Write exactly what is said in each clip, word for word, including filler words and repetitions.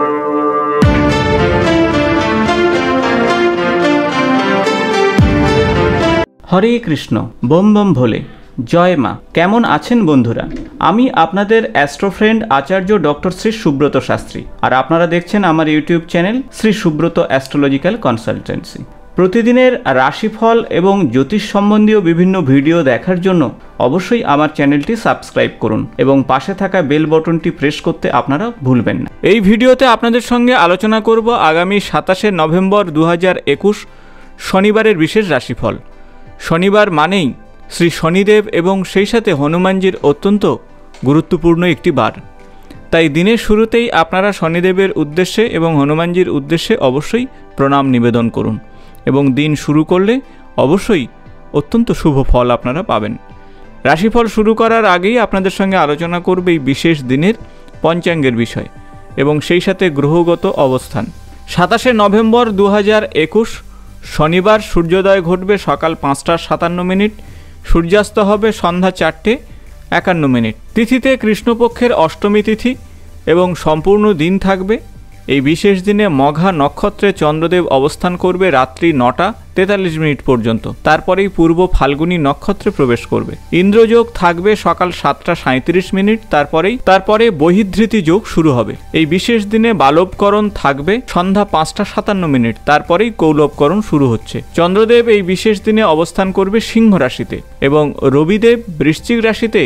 হরে Krishna, bomb bomb Bhole, জয় মা। কেমন আছেন বন্ধুরা? আমি আপনাদের astro friend Acharya doctor Shri Subrata Shastri, আর আপনারা দেখছেন আমার YouTube channel Shri Subrata astrological consultancy. প্রতিদিনের রাশিফল এবং জ্যোতিষ সম্বন্ধীয় বিভিন্ন ভিডিও দেখার জন্য অবশ্যই আমার চ্যানেলটি সাবস্ক্রাইব করুন এবং পাশে থাকা বেল বটনটি প্রেস করতে আপনারা ভুলবেন না। এই ভিডিওতে আপনাদের সঙ্গে আলোচনা করব আগামী সাতাশে নভেম্বর দু হাজার একুশ শনিবারের বিশেষ রাশিফল। শনিবার মানেই শ্রী শনিদেব এবং সেই সাথে হনুমানজির অত্যন্ত গুরুত্বপূর্ণ একটি বার, তাই দিনের শুরুতেই আপনারা শনিদেবের উদ্দেশ্যে এবং হনুমানজির উদ্দেশ্যে অবশ্যই প্রণাম নিবেদন করুন এবং দিন শুরু করলে অবশ্যই অত্যন্ত শুভ ফল আপনারা পাবেন। রাশিফল শুরু করার আগেই আপনাদের সঙ্গে আলোচনা করবে এই বিশেষ দিনের পঞ্চাঙ্গের বিষয় এবং সেই সাথে গ্রহগত অবস্থান। সাতাশে নভেম্বর দু হাজার একুশ শনিবার সূর্যোদয় ঘটবে সকাল পাঁচটা সাতান্ন মিনিট, সূর্যাস্ত হবে সন্ধ্যা চারটে একান্ন মিনিট। তিথিতে কৃষ্ণপক্ষের অষ্টমী তিথি এবং সম্পূর্ণ দিন থাকবে। এই বিশেষ দিনে মঘা নক্ষত্রে চন্দ্রদেব অবস্থান করবে রাত্রি নটা তেতাল্লিশ মিনিট পর্যন্ত, তারপরেই পূর্ব ফাল্গুনী নক্ষত্রে প্রবেশ করবে। ইন্দ্রযোগ থাকবে সকাল সাতটা সাঁত্রিশ মিনিট, তারপরেই তারপরে বহির্ধৃতি যোগ শুরু হবে। এই বিশেষ দিনে বালবকরণ থাকবে সন্ধ্যা পাঁচটা সাতান্ন মিনিট, তারপরেই কৌলবকরণ শুরু হচ্ছে। চন্দ্রদেব এই বিশেষ দিনে অবস্থান করবে সিংহ রাশিতে এবং রবিদেব বৃশ্চিক রাশিতে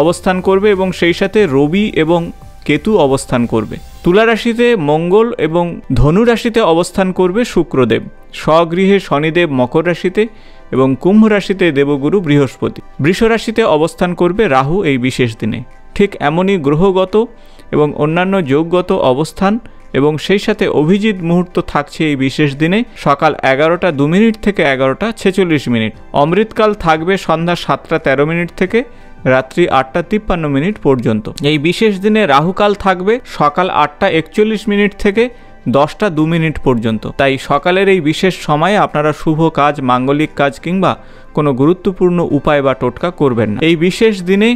অবস্থান করবে এবং সেই সাথে রবি এবং কেতু অবস্থান করবে। তুলা রাশিতে মঙ্গল এবং ধনু রাশিতে অবস্থান করবে শুক্রদেব। স্বগৃহে শনিদেব মকর রাশিতে এবং কুম্ভ রাশিতে দেবগুরু বৃহস্পতি। বৃষ রাশিতে অবস্থান করবে রাহু এই বিশেষ দিনে। ঠিক এমনই গ্রহগত এবং অন্যান্য যোগগত অবস্থান এবং সেই সাথে অভিজিৎ মুহূর্ত থাকছে এই বিশেষ দিনে সকাল এগারোটা দু মিনিট থেকে এগারোটা ছেচল্লিশ মিনিট। অমৃতকাল থাকবে সন্ধ্যা সাতটা তেরো মিনিট থেকে রাত্রি আটটা তিপ্পান্ন মিনিট পর্যন্ত। এই বিশেষ দিনে রাহুকাল থাকবে সকাল আটটা একচল্লিশ মিনিট থেকে দশটা দু মিনিট পর্যন্ত, তাই সকালের এই বিশেষ সময়ে আপনারা শুভ কাজ, মাঙ্গলিক কাজ কিংবা কোনো গুরুত্বপূর্ণ উপায় বা টোটকা করবেন না। এই বিশেষ দিনে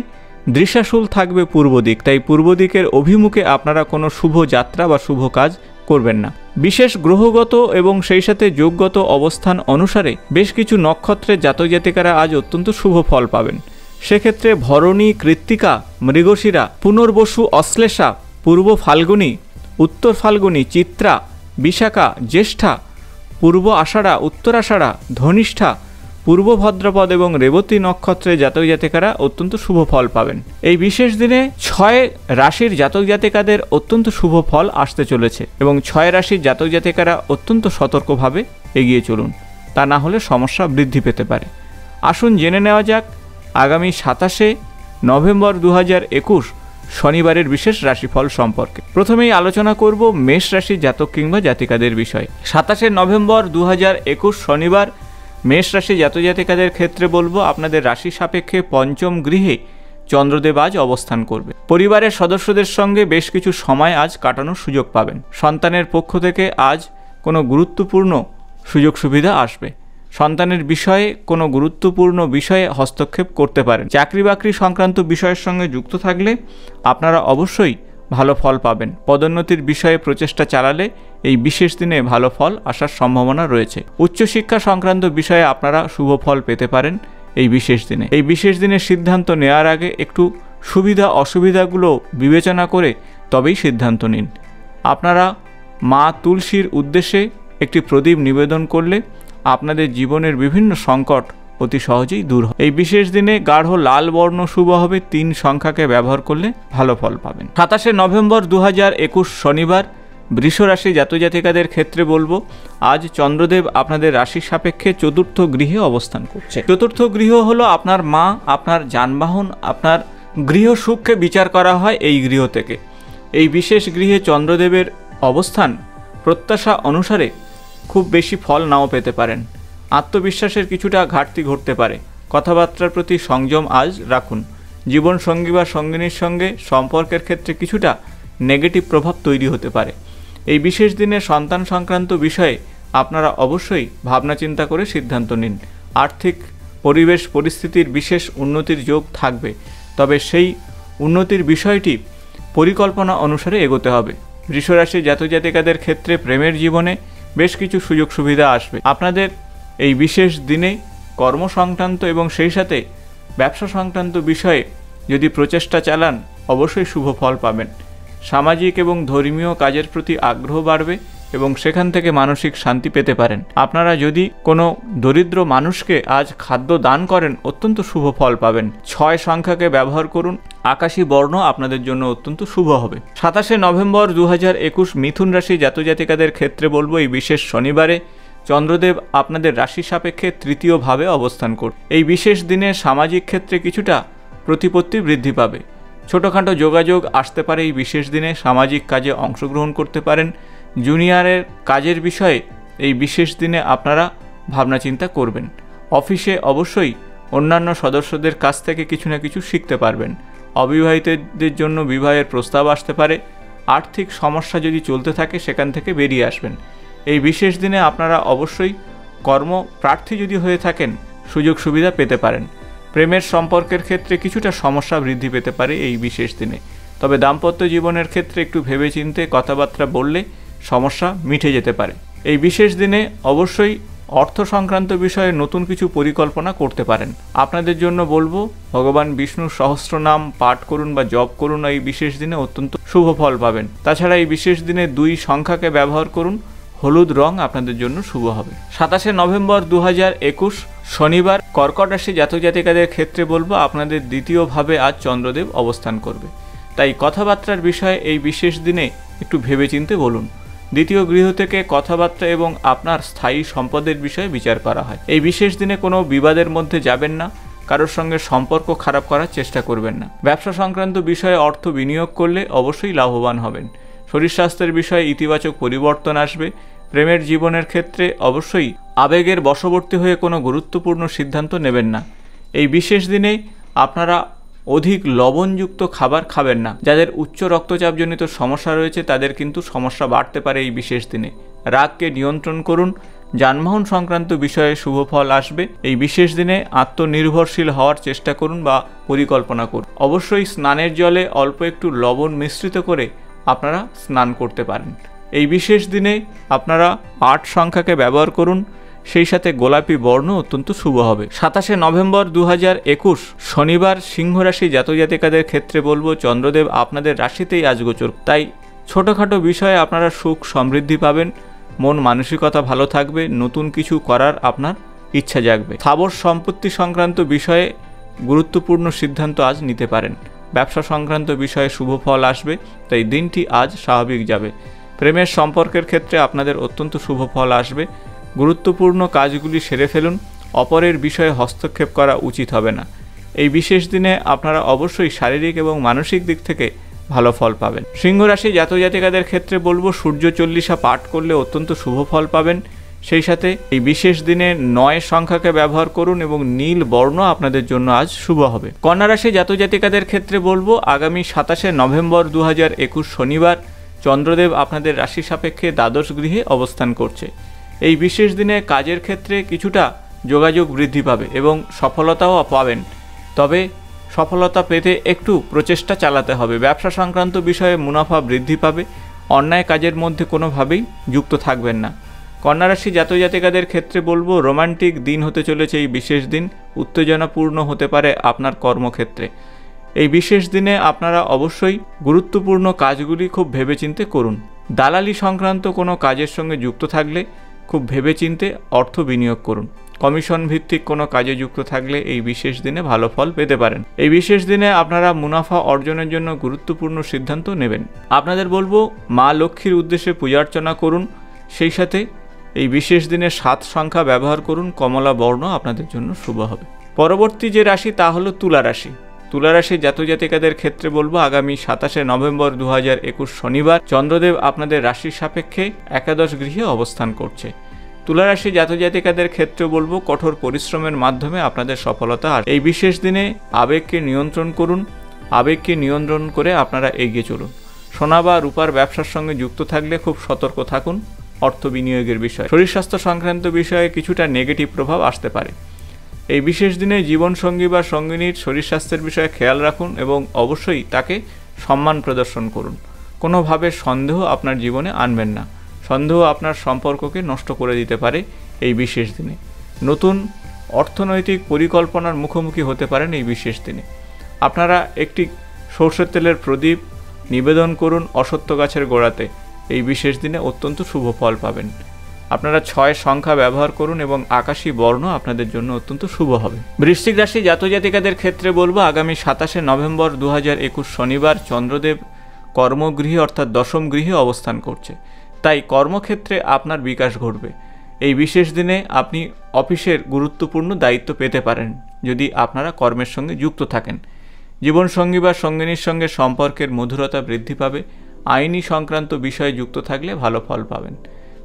দৃশাশুল থাকবে পূর্ব দিক, তাই পূর্ব দিকের অভিমুখে আপনারা কোনো শুভ যাত্রা বা শুভ কাজ করবেন না। বিশেষ গ্রহগত এবং সেই সাথে যোগগত অবস্থান অনুসারে বেশ কিছু নক্ষত্রের জাতক জাতিকারা আজ অত্যন্ত শুভ ফল পাবেন। সেক্ষেত্রে ভরণী, কৃত্তিকা, মৃগশিরা, পুনর্বসু, অশ্লেষা, পূর্ব ফাল্গুনী, উত্তর ফাল্গুনী, চিত্রা, বিশাখা, জ্যেষ্ঠা, পূর্ব আষাঢ়া, উত্তরাষাঢ়া, ধনিষ্ঠা, পূর্ব ভদ্রপদ এবং রেবতী নক্ষত্রে জাতক জাতিকারা অত্যন্ত শুভ ফল পাবেন। এই বিশেষ দিনে ছয় রাশির জাতক জাতিকাদের অত্যন্ত শুভ ফল আসতে চলেছে এবং ছয় রাশির জাতক জাতিকারা অত্যন্ত সতর্কভাবে এগিয়ে চলুন, তা না হলে সমস্যা বৃদ্ধি পেতে পারে। আসুন জেনে নেওয়া যাক আগামী সাতাশে নভেম্বর দু হাজার একুশ শনিবারের বিশেষ রাশিফল সম্পর্কে। প্রথমেই আলোচনা করব মেষ রাশি জাতক কিংবা জাতিকাদের বিষয়ে। সাতাশে নভেম্বর দু হাজার একুশ শনিবার মেষ রাশি জাতক জাতিকাদের ক্ষেত্রে বলবো, আপনাদের রাশি সাপেক্ষে পঞ্চম গৃহে চন্দ্রদেব আজ অবস্থান করবে। পরিবারের সদস্যদের সঙ্গে বেশ কিছু সময় আজ কাটানোর সুযোগ পাবেন। সন্তানের পক্ষ থেকে আজ কোনো গুরুত্বপূর্ণ সুযোগ সুবিধা আসবে। সন্তানের বিষয়ে কোনো গুরুত্বপূর্ণ বিষয়ে হস্তক্ষেপ করতে পারেন। চাকরি বাকরি সংক্রান্ত বিষয়ের সঙ্গে যুক্ত থাকলে আপনারা অবশ্যই ভালো ফল পাবেন। পদোন্নতির বিষয়ে প্রচেষ্টা চালালে এই বিশেষ দিনে ভালো ফল আসার সম্ভাবনা রয়েছে। উচ্চশিক্ষা সংক্রান্ত বিষয়ে আপনারা শুভ ফল পেতে পারেন এই বিশেষ দিনে। এই বিশেষ দিনে সিদ্ধান্ত নেওয়ার আগে একটু সুবিধা অসুবিধাগুলো বিবেচনা করে তবেই সিদ্ধান্ত নিন। আপনারা মা তুলসীর উদ্দেশ্যে একটি প্রদীপ নিবেদন করলে আপনাদের জীবনের বিভিন্ন সংকট অতি সহজেই দূর হয়। এই বিশেষ দিনে গাঢ় লাল বর্ণ শুভ হবে। তিন সংখ্যাকে ব্যবহার করলে ভালো ফল পাবেন। সাতাশে নভেম্বর দু হাজার একুশ শনিবার বৃষ রাশি জাতক জাতিকাদের ক্ষেত্রে বলবো, আজ চন্দ্রদেব আপনাদের রাশির সাপেক্ষে চতুর্থ গৃহে অবস্থান করছে। চতুর্থ গৃহ হলো আপনার মা, আপনার যানবাহন, আপনার গৃহসুখকে বিচার করা হয় এই গৃহ থেকে। এই বিশেষ গৃহে চন্দ্রদেবের অবস্থান প্রত্যাশা অনুসারে খুব বেশি ফল নাও পেতে পারেন। আত্মবিশ্বাসের কিছুটা ঘাটতি ঘটতে পারে। কথাবার্তার প্রতি সংযম আজ রাখুন। জীবন সঙ্গী বা সঙ্গিনীর সঙ্গে সম্পর্কের ক্ষেত্রে কিছুটা নেগেটিভ প্রভাব তৈরি হতে পারে। এই বিশেষ দিনে সন্তান সংক্রান্ত বিষয়ে আপনারা অবশ্যই ভাবনা চিন্তা করে সিদ্ধান্ত নিন। আর্থিক পরিবেশ পরিস্থিতির বিশেষ উন্নতির যোগ থাকবে, তবে সেই উন্নতির বিষয়টি পরিকল্পনা অনুসারে এগোতে হবে। वृषराशिর জাতক জাতিকাদের ক্ষেত্রে প্রেমের জীবনে বেশ কিছু সুযোগ সুবিধা আসবে। আপনাদের এই বিশেষ দিনে কর্ম সংক্রান্ত এবং সেই সাথে ব্যবসা সংক্রান্ত বিষয়ে যদি প্রচেষ্টা চালান অবশ্যই শুভ ফল পাবেন। সামাজিক এবং ধর্মীয় কাজের প্রতি আগ্রহ বাড়বে এবং সেখান থেকে মানসিক শান্তি পেতে পারেন। আপনারা যদি কোনো দরিদ্র মানুষকে আজ খাদ্য দান করেন অত্যন্ত শুভ ফল পাবেন। ছয় সংখ্যাকে ব্যবহার করুন। আকাশী বর্ণ আপনাদের জন্য অত্যন্ত শুভ হবে। সাতাশে নভেম্বর দু হাজার একুশ মিথুন রাশি জাতজাতিকাদের ক্ষেত্রে বলবো এই বিশেষ শনিবারে চন্দ্রদেব আপনাদের রাশি সাপেক্ষে তৃতীয়ভাবে অবস্থান করুন। এই বিশেষ দিনে সামাজিক ক্ষেত্রে কিছুটা প্রতিপত্তি বৃদ্ধি পাবে। ছোটোখাটো যোগাযোগ আসতে পারে। এই বিশেষ দিনে সামাজিক কাজে অংশগ্রহণ করতে পারেন। জুনিয়রের কাজের বিষয়ে এই বিশেষ দিনে আপনারা ভাবনা চিন্তা করবেন। অফিসে অবশ্যই অন্যান্য সদস্যদের কাছ থেকে কিছু না কিছু শিখতে পারবেন। অবিবাহিতদের জন্য বিবাহের প্রস্তাব আসতে পারে। আর্থিক সমস্যা যদি চলতে থাকে সেখান থেকে বেরিয়ে আসবেন। এই বিশেষ দিনে আপনারা অবশ্যই কর্মপ্রার্থী যদি হয়ে থাকেন সুযোগ সুবিধা পেতে পারেন। প্রেমের সম্পর্কের ক্ষেত্রে কিছুটা সমস্যা বৃদ্ধি পেতে পারে এই বিশেষ দিনে। তবে দাম্পত্য জীবনের ক্ষেত্রে একটু ভেবেচিন্তে কথাবার্তা বললে সমস্যা মিটে যেতে পারে। এই বিশেষ দিনে অবশ্যই অর্থ সংক্রান্ত বিষয়ে নতুন কিছু পরিকল্পনা করতে পারেন। আপনাদের জন্য বলবো ভগবান বিষ্ণুর সহস্রনাম পাঠ করুন বা জপ করুন, এই বিশেষ দিনে অত্যন্ত শুভ ফল পাবেন। তাছাড়া এই বিশেষ দিনে দুই সংখ্যাকে ব্যবহার করুন। হলুদ রং আপনাদের জন্য শুভ হবে। সাতাশে নভেম্বর দু হাজার একুশ শনিবার কর্কট রাশি জাতক জাতিকাদের ক্ষেত্রে বলবো আপনাদের দ্বিতীয়ভাবে আজ চন্দ্রদেব অবস্থান করবে। তাই কথাবার্তার বিষয়ে এই বিশেষ দিনে একটু ভেবেচিন্তে বলুন। দ্বিতীয় গৃহ থেকে কথাবার্তা এবং আপনার স্থায়ী সম্পদের বিষয়ে বিচার করা হয়। এই বিশেষ দিনে কোনো বিবাদের মধ্যে যাবেন না। কারোর সঙ্গে সম্পর্ক খারাপ করার চেষ্টা করবেন না। ব্যবসা সংক্রান্ত বিষয়ে অর্থ বিনিয়োগ করলে অবশ্যই লাভবান হবেন। শরীর স্বাস্থ্যের বিষয়ে ইতিবাচক পরিবর্তন আসবে। প্রেমের জীবনের ক্ষেত্রে অবশ্যই আবেগের বশবর্তী হয়ে কোনো গুরুত্বপূর্ণ সিদ্ধান্ত নেবেন না। এই বিশেষ দিনে আপনারা অধিক লবণযুক্ত খাবার খাবেন না। যাদের উচ্চ রক্তচাপজনিত সমস্যা রয়েছে তাদের কিন্তু সমস্যা বাড়তে পারে এই বিশেষ দিনে। রাগকে নিয়ন্ত্রণ করুন। যানবাহন সংক্রান্ত বিষয়ে শুভ ফল আসবে। এই বিশেষ দিনে আত্মনির্ভরশীল হওয়ার চেষ্টা করুন বা পরিকল্পনা করুন। অবশ্যই স্নানের জলে অল্প একটু লবণ মিশ্রিত করে আপনারা স্নান করতে পারেন। এই বিশেষ দিনে আপনারা আট সংখ্যাকে ব্যবহার করুন। সেই সাথে গোলাপি বর্ণ অত্যন্ত শুভ হবে। সাতাশে নভেম্বর দু হাজার একুশ শনিবার সিংহরাশি জাতক জাতিকাদের ক্ষেত্রে বলবো চন্দ্রদেব আপনাদের রাশিতেই আজ গোচর। তাই ছোটোখাটো বিষয়ে আপনারা সুখ সমৃদ্ধি পাবেন। মন মানসিকতা ভালো থাকবে। নতুন কিছু করার আপনার ইচ্ছা জাগবে। স্থাবর সম্পত্তি সংক্রান্ত বিষয়ে গুরুত্বপূর্ণ সিদ্ধান্ত আজ নিতে পারেন। ব্যবসা সংক্রান্ত বিষয়ে শুভ ফল আসবে। তাই দিনটি আজ স্বাভাবিক যাবে। প্রেমের সম্পর্কের ক্ষেত্রে আপনাদের অত্যন্ত শুভ ফল আসবে। গুরুত্বপূর্ণ কাজগুলি সেরে ফেলুন। অপরের বিষয়ে হস্তক্ষেপ করা উচিত হবে না। এই বিশেষ দিনে আপনারা অবশ্যই শারীরিক এবং মানসিক দিক থেকে ভালো ফল পাবেন। সিংহ রাশি জাতক জাতিকাদের ক্ষেত্রে বলবো সূর্য চল্লিশা পাঠ করলে অত্যন্ত শুভ ফল পাবেন। সেই সাথে এই বিশেষ দিনে নয় সংখ্যাকে ব্যবহার করুন এবং নীল বর্ণ আপনাদের জন্য আজ শুভ হবে। কন্যা রাশি জাতক জাতিকাদের ক্ষেত্রে বলবো আগামী সাতাশে নভেম্বর দু হাজার একুশ শনিবার চন্দ্রদেব আপনাদের রাশি সাপেক্ষে দ্বাদশ গৃহে অবস্থান করছে। এই বিশেষ দিনে কাজের ক্ষেত্রে কিছুটা যোগাযোগ বৃদ্ধি পাবে এবং সফলতাও পাবেন। তবে সফলতা পেতে একটু প্রচেষ্টা চালাতে হবে। ব্যবসা সংক্রান্ত বিষয়ে মুনাফা বৃদ্ধি পাবে। অন্যায় কাজের মধ্যে কোনোভাবেই যুক্ত থাকবেন না। কন্যা রাশি জাতক জাতিকাদের ক্ষেত্রে বলবো রোমান্টিক দিন হতে চলেছে এই বিশেষ দিন। উত্তেজনাপূর্ণ হতে পারে আপনার কর্মক্ষেত্রে। এই বিশেষ দিনে আপনারা অবশ্যই গুরুত্বপূর্ণ কাজগুলি খুব ভেবেচিন্তে করুন। দালালি সংক্রান্ত কোনো কাজের সঙ্গে যুক্ত থাকলে খুব ভেবেচিন্তে অর্থ বিনিয়োগ করুন। কমিশন ভিত্তিক কোনো কাজে যুক্ত থাকলে এই বিশেষ দিনে ভালো ফল পেতে পারেন। এই বিশেষ দিনে আপনারা মুনাফা অর্জনের জন্য গুরুত্বপূর্ণ সিদ্ধান্ত নেবেন। আপনাদের বলবো মা লক্ষ্মীর উদ্দেশ্যে পূজার্চনা করুন। সেই সাথে এই বিশেষ দিনে সাত সংখ্যা ব্যবহার করুন। কমলা বর্ণ আপনাদের জন্য শুভ হবে। পরবর্তী যে রাশি তা হলো তুলা রাশি। তুলা রাশির জাতক জাতিকাদের ক্ষেত্রে বলবো আগামী সাতাশে নভেম্বর দু হাজার একুশ শনিবার চন্দ্রদেব আপনাদের রাশির সাপেক্ষে একাদশ গৃহে অবস্থান করছে। তুলা রাশির জাতক জাতিকাদের ক্ষেত্রে বলবো কঠোর পরিশ্রমের মাধ্যমে আপনাদের সফলতা আসবে। এই বিশেষ দিনে আবেগকে নিয়ন্ত্রণ করুন। আবেগকে নিয়ন্ত্রণ করে আপনারা এগিয়ে চলুন। সোনা বা রূপার ব্যবসার সঙ্গে যুক্ত থাকলে খুব সতর্ক থাকুন। অর্থ বিনিয়োগের বিষয় শরীর স্বাস্থ্য সংক্রান্ত বিষয়ে কিছুটা নেগেটিভ প্রভাব আসতে পারে। এই বিশেষ দিনে জীবনসঙ্গী বা সঙ্গিনীর শরীর স্বাস্থ্যের বিষয়ে খেয়াল রাখুন এবং অবশ্যই তাকে সম্মান প্রদর্শন করুন। कोनोभावे सन्देह आपनार जीवने आनबेन ना। सन्देह आपनार सम्पर्कके नष्ट करे दिते पारे। एई विशेष दिने नतून अर्थनैतिक परिकल्पनार मुखोमुखी होते पारेन। एई विशेष दिने आपनारा एकटी सर्षेर तेलेर प्रदीप निवेदन करुन अश्वत्थ गाछेर गोड़ाते। एई विशेष दिने अत्यंत शुभ फल पाबेन। আপনারা ছয় সংখ্যা ব্যবহার করুন এবং আকাশী বর্ণ আপনাদের জন্য অত্যন্ত শুভ হবে। বৃশ্চিক রাশি জাতক জাতিকাদের ক্ষেত্রে বলবো আগামী সাতাশে নভেম্বর দুই হাজার একুশ শনিবার চন্দ্রদেব কর্মগৃহে অর্থাৎ দশম গৃহে অবস্থান করছে, তাই কর্মক্ষেত্রে আপনার বিকাশ ঘটবে। এই বিশেষ দিনে আপনি অফিসের গুরুত্বপূর্ণ দায়িত্ব পেতে পারেন যদি আপনারা কর্মের সঙ্গে যুক্ত থাকেন। জীবনসঙ্গী বা সঙ্গিনীর সঙ্গে সম্পর্কের মধুরতা বৃদ্ধি পাবে। আইনি সংক্রান্ত বিষয়ে যুক্ত থাকলে ভালো ফল পাবেন।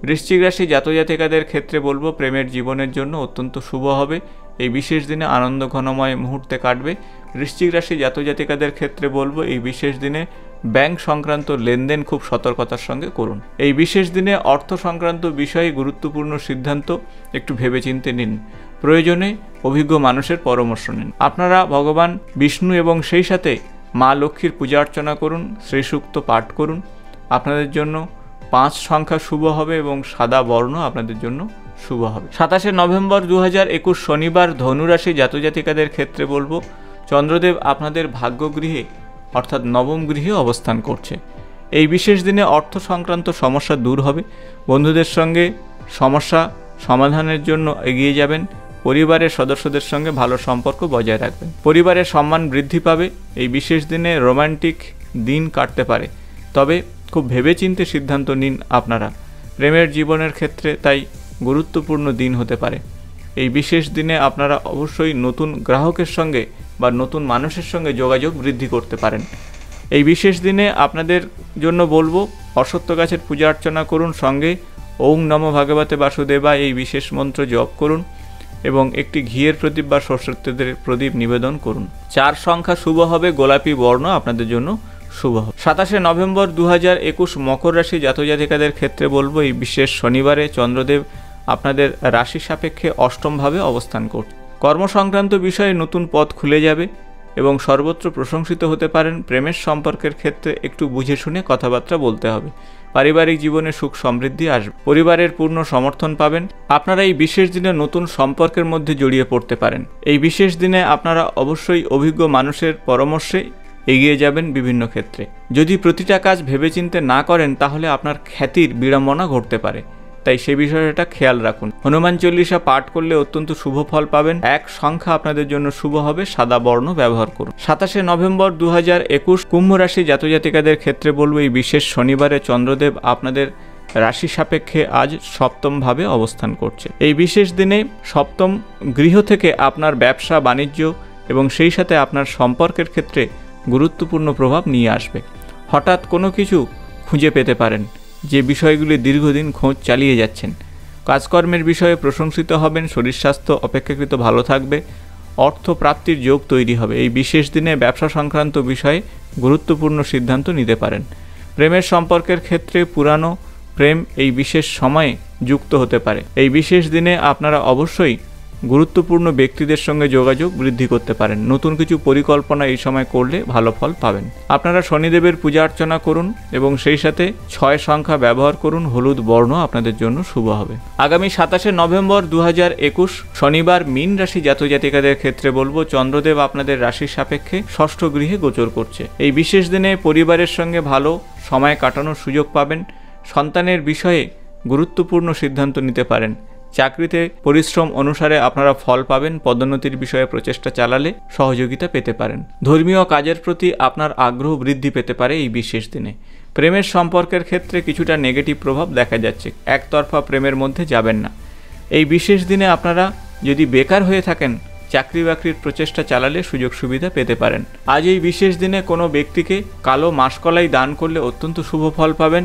বৃশ্চিক রাশি জাতক জাতিকাদের ক্ষেত্রে বলবো প্রেমের জীবনের জন্য অত্যন্ত শুভ হবে। এই বিশেষ দিনে আনন্দ ঘনময় মুহূর্তে কাটবে। বৃশ্চিক রাশি জাতক জাতিকাদের ক্ষেত্রে বলবো এই বিশেষ দিনে ব্যাংক সংক্রান্ত লেনদেন খুব সতর্কতার সঙ্গে করুন। এই বিশেষ দিনে অর্থ সংক্রান্ত বিষয়ে গুরুত্বপূর্ণ সিদ্ধান্ত একটু ভেবেচিন্তে নিন। প্রয়োজনে অভিজ্ঞ মানুষের পরামর্শ নিন। আপনারা ভগবান বিষ্ণু এবং সেই সাথে মা লক্ষ্মীর পূজা অর্চনা করুন। শ্রী সূক্ত পাঠ করুন। আপনাদের জন্য পাঁচ সংখ্যা শুভ হবে এবং সাদা বর্ণ আপনাদের জন্য শুভ হবে। সাতাশে নভেম্বর দু হাজার একুশ শনিবার ধনুরাশি জাতক জাতিকাদের ক্ষেত্রে বলবো চন্দ্রদেব আপনাদের ভাগ্যগৃহে অর্থাৎ নবম গৃহে অবস্থান করছে। এই বিশেষ দিনে অর্থ সংক্রান্ত সমস্যা দূর হবে। বন্ধুদের সঙ্গে সমস্যা সমাধানের জন্য এগিয়ে যাবেন। পরিবারের সদস্যদের সঙ্গে ভালো সম্পর্ক বজায় রাখবেন। পরিবারের সম্মান বৃদ্ধি পাবে। এই বিশেষ দিনে রোমান্টিক দিন কাটতে পারে, তবে খুব ভেবেচিন্তে সিদ্ধান্ত নিন। আপনারা প্রেমের জীবনের ক্ষেত্রে তাই গুরুত্বপূর্ণ দিন হতে পারে। এই বিশেষ দিনে আপনারা অবশ্যই নতুন গ্রাহকের সঙ্গে বা নতুন মানুষের সঙ্গে যোগাযোগ বৃদ্ধি করতে পারেন। এই বিশেষ দিনে আপনাদের জন্য বলবো অশ্বত্থ গাছের পূজা অর্চনা করুন, সঙ্গে ওং নমঃ ভগবতে বাসুদেবা এই বিশেষ মন্ত্র জপ করুন এবং একটি ঘিয়ের প্রদীপ বা সর্ষের তেলের প্রদীপ নিবেদন করুন। চার সংখ্যা শুভ হবে। গোলাপি বর্ণ আপনাদের জন্য শুভ। সাতাশে নভেম্বর দু হাজার একুশ মকর রাশি জাতক জাতিকাদের ক্ষেত্রে বলবো এই বিশেষ শনিবারে চন্দ্রদেব আপনাদের রাশি সাপেক্ষে অষ্টমভাবে অবস্থান করছে। কর্মসংক্রান্ত বিষয়ে নতুন পথ খুলে যাবে এবং সর্বত্র প্রশংসিত হতে পারেন। প্রেমের সম্পর্কের ক্ষেত্রে একটু বুঝে শুনে কথাবার্তা বলতে হবে। পারিবারিক জীবনে সুখ সমৃদ্ধি আসবে। পরিবারের পূর্ণ সমর্থন পাবেন। আপনারা এই বিশেষ দিনে নতুন সম্পর্কের মধ্যে জড়িয়ে পড়তে পারেন। এই বিশেষ দিনে আপনারা অবশ্যই অভিজ্ঞ মানুষের পরামর্শে এগিয়ে যাবেন বিভিন্ন ক্ষেত্রে। যদি প্রতিটা কাজ ভেবেচিন্তে না করেন তাহলে আপনার খ্যাতির বিড়ম্বনা ঘটতে পারে, তাই সে বিষয়টা খেয়াল রাখুন। হনুমান চল্লিশা পাঠ করলে অত্যন্ত শুভ ফল পাবেন। এক সংখ্যা আপনাদের জন্য শুভ হবে। সাদা বর্ণ ব্যবহার করুন। সাতাশে নভেম্বর দু হাজার একুশ কুম্ভ রাশি জাতক জাতিকাদের ক্ষেত্রে বলবো এই বিশেষ শনিবারে চন্দ্রদেব আপনাদের রাশি সাপেক্ষে আজ সপ্তমভাবে অবস্থান করছে। এই বিশেষ দিনে সপ্তম গৃহ থেকে আপনার ব্যবসা বাণিজ্য এবং সেই সাথে আপনার সম্পর্কের ক্ষেত্রে গুরুত্বপূর্ণ প্রভাব নিয়ে আসবে। হঠাৎ কোনো কিছু খুঁজে পেতে পারেন যে বিষয়গুলি দীর্ঘদিন খোঁজ চালিয়ে যাচ্ছেন। কাজকর্মের বিষয়ে প্রশংসিত হবেন। শরীর স্বাস্থ্য অপেক্ষাকৃত ভালো থাকবে। অর্থ প্রাপ্তির যোগ তৈরি হবে। এই বিশেষ দিনে ব্যবসা সংক্রান্ত বিষয়ে গুরুত্বপূর্ণ সিদ্ধান্ত নিতে পারেন। প্রেমের সম্পর্কের ক্ষেত্রে পুরানো প্রেম এই বিশেষ সময়ে যুক্ত হতে পারে। এই বিশেষ দিনে আপনারা অবশ্যই গুরুত্বপূর্ণ ব্যক্তিদের সঙ্গে যোগাযোগ বৃদ্ধি করতে পারেন। নতুন কিছু পরিকল্পনা এই সময় করলে ভালো ফল পাবেন। আপনারা শনিদেবের পূজা অর্চনা করুন এবং সেই সাথে ছয় সংখ্যা ব্যবহার করুন। হলুদ বর্ণ আপনাদের জন্য শুভ হবে। আগামী সাতাশে নভেম্বর দু হাজার একুশ শনিবার মীন রাশি জাতক জাতিকাদের ক্ষেত্রে বলবো চন্দ্রদেব আপনাদের রাশির সাপেক্ষে ষষ্ঠ গৃহে গোচর করছে। এই বিশেষ দিনে পরিবারের সঙ্গে ভালো সময় কাটানোর সুযোগ পাবেন। সন্তানের বিষয়ে গুরুত্বপূর্ণ সিদ্ধান্ত নিতে পারেন। চাকরিতে পরিশ্রম অনুসারে আপনারা ফল পাবেন। পদোন্নতির বিষয়ে প্রচেষ্টা চালালে সহযোগিতা পেতে পারেন। ধর্মীয় কাজের প্রতি আপনার আগ্রহ বৃদ্ধি পেতে পারে। এই বিশেষ দিনে প্রেমের সম্পর্কের ক্ষেত্রে কিছুটা নেগেটিভ প্রভাব দেখা যাচ্ছে। একতরফা প্রেমের মধ্যে যাবেন না। এই বিশেষ দিনে আপনারা যদি বেকার হয়ে থাকেন চাকরি বাকরির প্রচেষ্টা চালালে সুযোগ সুবিধা পেতে পারেন। আজ এই বিশেষ দিনে কোনো ব্যক্তিকে কালো মাসকলাই দান করলে অত্যন্ত শুভ ফল পাবেন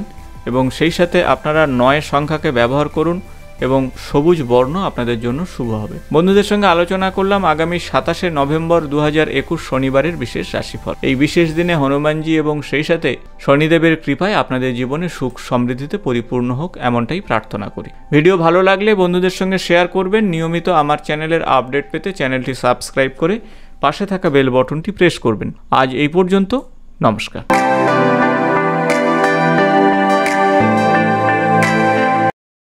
এবং সেই সাথে আপনারা নয় সংখ্যাকে ব্যবহার করুন এবং সবুজ বর্ণ আপনাদের জন্য শুভ হবে। বন্ধুদের সঙ্গে আলোচনা করলাম আগামী সাতাশে নভেম্বর দু হাজার একুশ শনিবারের বিশেষ রাশিফল। এই বিশেষ দিনে হনুমানজি এবং সেই সাথে শনিদেবের কৃপায় আপনাদের জীবনে সুখ সমৃদ্ধিতে পরিপূর্ণ হোক এমনটাই প্রার্থনা করি। ভিডিও ভালো লাগলে বন্ধুদের সঙ্গে শেয়ার করবেন। নিয়মিত আমার চ্যানেলের আপডেট পেতে চ্যানেলটি সাবস্ক্রাইব করে পাশে থাকা বেল বটনটি প্রেস করবেন। আজ এই পর্যন্ত। নমস্কার।